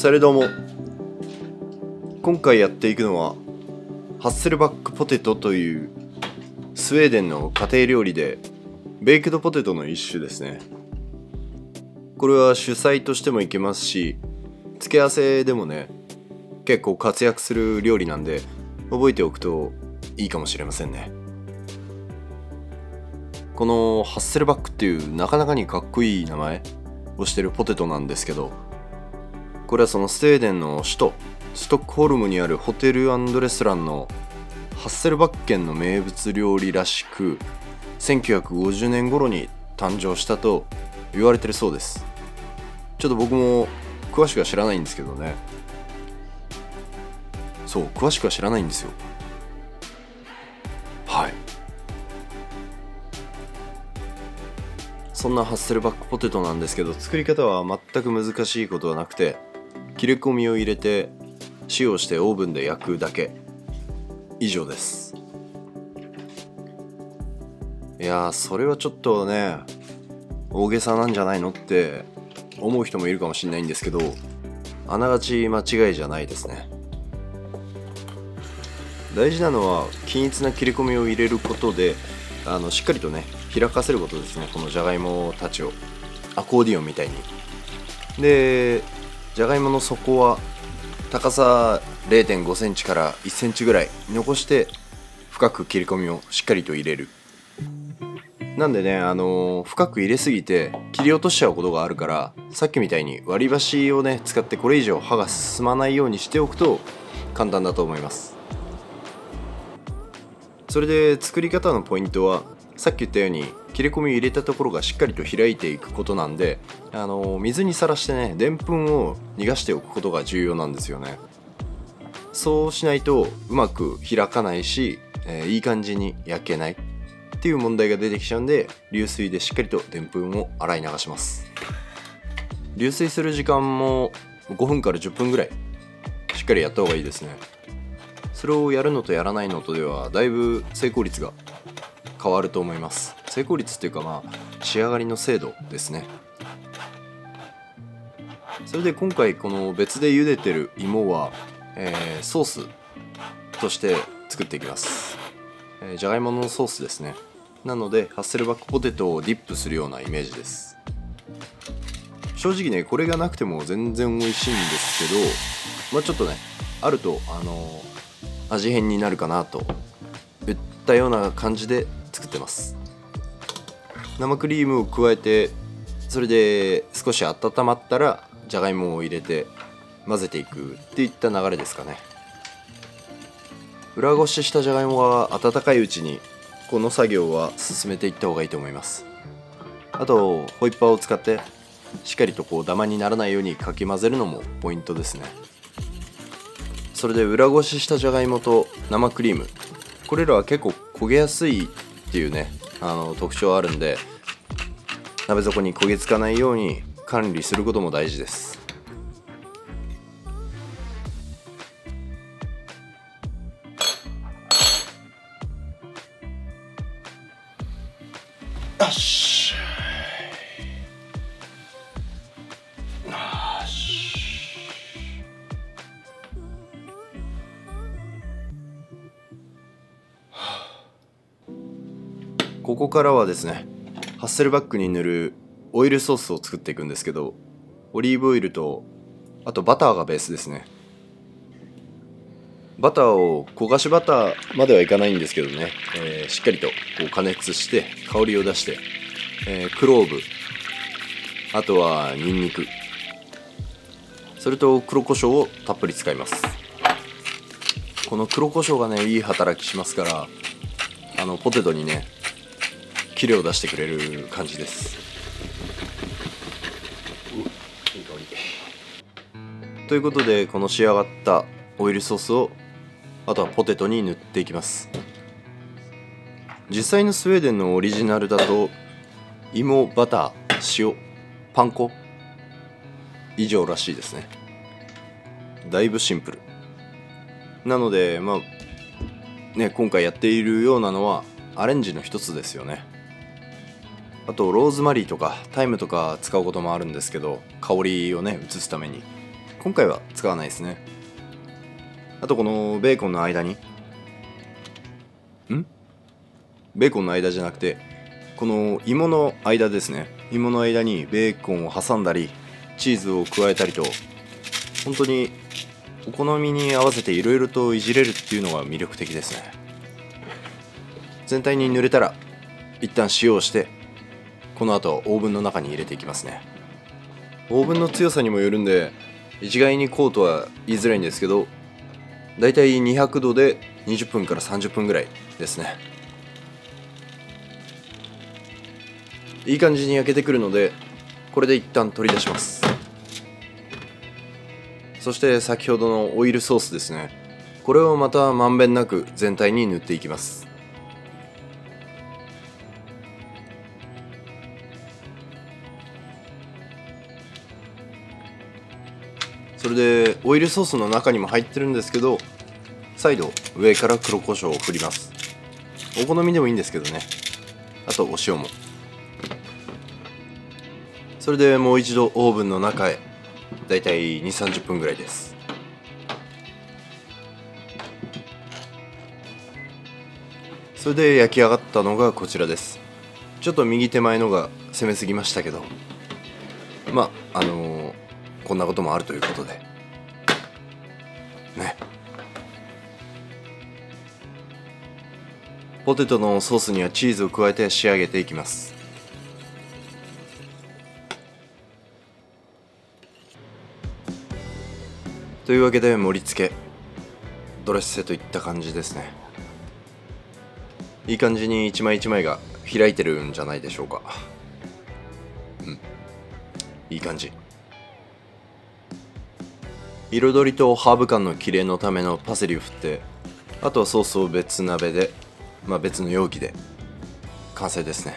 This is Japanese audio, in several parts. それどうも、今回やっていくのはハッセルバックポテトというスウェーデンの家庭料理でベイクドポテトの一種ですね。これは主菜としてもいけますし、付け合わせでもね結構活躍する料理なんで覚えておくといいかもしれませんね。このハッセルバックっていうなかなかにかっこいい名前をしてるポテトなんですけど、これはそのスウェーデンの首都ストックホルムにあるホテル&レストランのハッセルバッケンの名物料理らしく、1950年頃に誕生したと言われてるそうです。ちょっと僕も詳しくは知らないんですけどね。そう、詳しくは知らないんですよ。はい、そんなハッセルバックポテトなんですけど、作り方は全く難しいことはなくて、切れ込みを入れて塩をしてオーブンで焼くだけ、以上です。いやー、それはちょっとね大げさなんじゃないのって思う人もいるかもしれないんですけど、あながち間違いじゃないですね。大事なのは均一な切れ込みを入れることで、しっかりとね開かせることですね。このじゃがいもたちをアコーディオンみたいに。でじゃがいもの底は高さ 0.5 センチから1センチぐらい残して深く切り込みをしっかりと入れる。なんでね、深く入れすぎて切り落としちゃうことがあるから、さっきみたいに割り箸をね使ってこれ以上刃が進まないようにしておくと簡単だと思います。それで作り方のポイントはさっき言ったように切れ込みを入れたところがしっかりと開いていくことなんで、水にさらしてねでんぷんを逃がしておくことが重要なんですよね。そうしないとうまく開かないし、いい感じに焼けないっていう問題が出てきちゃうんで、流水でしっかりとでんぷんを洗い流します。流水する時間も5分から10分ぐらいしっかりやった方がいいですね。それをやるのとやらないのとではだいぶ成功率が変わると思います。成功率っていうか、まあ仕上がりの精度ですね。それで今回この別で茹でてる芋は、ソースとして作っていきます。じゃがいものソースですね。なのでハッセルバックポテトをディップするようなイメージです。正直ねこれがなくても全然美味しいんですけど、まあちょっとねあると味変になるかなと言ったような感じで作ってます。生クリームを加えて、それで少し温まったらじゃがいもを入れて混ぜていくっていった流れですかね。裏ごししたじゃがいもは温かいうちにこの作業は進めていった方がいいと思います。あとホイッパーを使ってしっかりとこうダマにならないようにかき混ぜるのもポイントですね。それで裏ごししたじゃがいもと生クリーム、これらは結構焦げやすいっていうね特徴あるんで、鍋底に焦げつかないように管理することも大事です。よしよし、ここからはですねハッセルバックに塗るオイルソースを作っていくんですけど、オリーブオイルとあとバターがベースですね。バターを焦がしバターまではいかないんですけどね、しっかりとこう加熱して香りを出して、クローブ、あとはニンニク、それと黒胡椒をたっぷり使います。この黒胡椒がねいい働きしますから、ポテトにねキレを出してくれる感じです。いい香りということで、この仕上がったオイルソースをあとはポテトに塗っていきます。実際のスウェーデンのオリジナルだと芋、バター、塩、パン粉以上らしいですね。だいぶシンプルなので、まあね今回やっているようなのはアレンジの一つですよね。あとローズマリーとかタイムとか使うこともあるんですけど、香りをね移すために。今回は使わないですね。あとこのベーコンの間に、ベーコンの間じゃなくてこの芋の間ですね。芋の間にベーコンを挟んだりチーズを加えたりと、本当にお好みに合わせていろいろといじれるっていうのが魅力的ですね。全体に濡れたら一旦塩をして、この後はオーブンの中に入れていきますね。オーブンの強さにもよるんで一概にこうとは言いづらいんですけど、だいたい200度で20分から30分ぐらいですね。いい感じに焼けてくるのでこれで一旦取り出します。そして先ほどのオイルソースですね、これをまたまんべんなく全体に塗っていきます。それでオイルソースの中にも入ってるんですけど、再度上から黒胡椒を振ります。お好みでもいいんですけどね。あとお塩も。それでもう一度オーブンの中へ、だいたい 2,30 分ぐらいです。それで焼き上がったのがこちらです。ちょっと右手前のが攻めすぎましたけど、まあこんなこともあるということでね。ポテトのソースにはチーズを加えて仕上げていきます。というわけで盛り付け、ドレッセといった感じですね。いい感じに一枚一枚が開いてるんじゃないでしょうか。いい感じ。彩りとハーブ感の綺麗のためのパセリを振って、あとはソースを別鍋で、別の容器で完成ですね。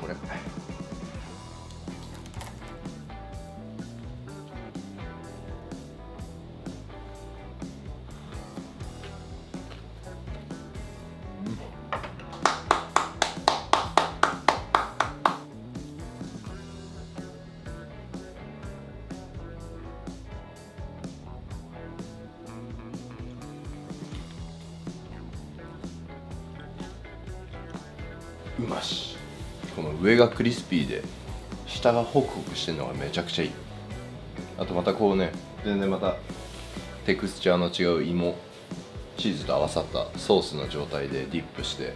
これうまし。この上がクリスピーで下がホクホクしてるのがめちゃくちゃいい。あとまたこうね、全然またテクスチャーの違う芋チーズと合わさったソースの状態でディップして、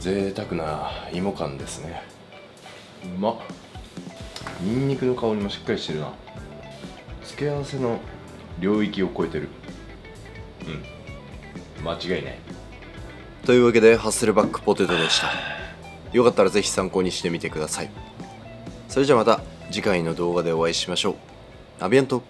贅沢な芋感ですね。うまっ。ニンニクの香りもしっかりしてるな。付け合わせの領域を超えてる。間違いない。というわけでハッセルバックポテトでした。よかったらぜひ参考にしてみてください。それじゃあまた次回の動画でお会いしましょう。アビアント。